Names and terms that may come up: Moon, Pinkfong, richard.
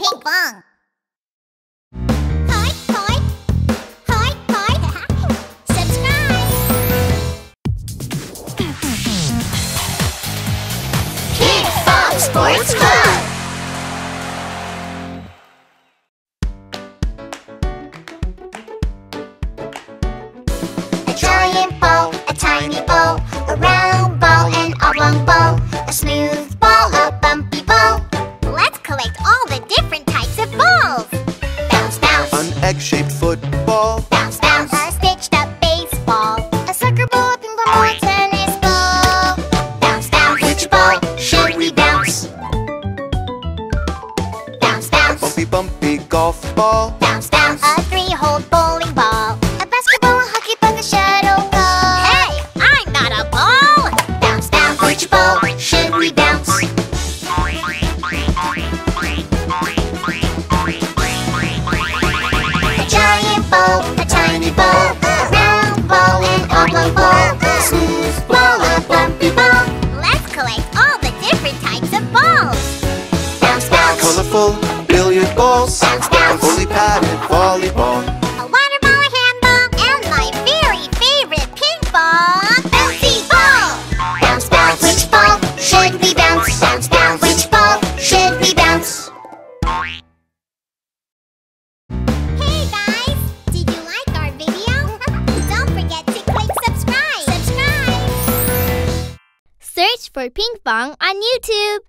핑퐁! Sports Club! A giant ball, a tiny ball, a round ball, an oblong ball, a smooth ball, a bumpy ball. Let's collect all the different types of balls. Bounce, bounce. An egg-shaped football. Bounce, bounce. A stitched-up baseball. A soccer ball, a ping pong ball, a tennis ball. Bounce, bounce. Which ball should we bounce? Bumpy golf ball. Bounce, bounce. A three-hole bowling ball. A basketball, a hockey puck, a shuttlecock. Hey, I'm not a ball. Bounce, bounce. Which ball should we bounce? A giant ball, a tiny ball, a round ball, an oblong ball, a smooth ball, a bumpy ball. Let's collect all the different types of balls. Bounce, bounce. Colorful billiard balls, bounce, bounce. A fully padded volleyball, a water ball, a handball, and my very favorite Pinkfong, bouncy ball. Bounce, bounce. Which ball should we bounce? Bounce, bounce. Which ball should we bounce? Hey guys, did you like our video? Don't forget to click subscribe. Search for Pinkfong on YouTube.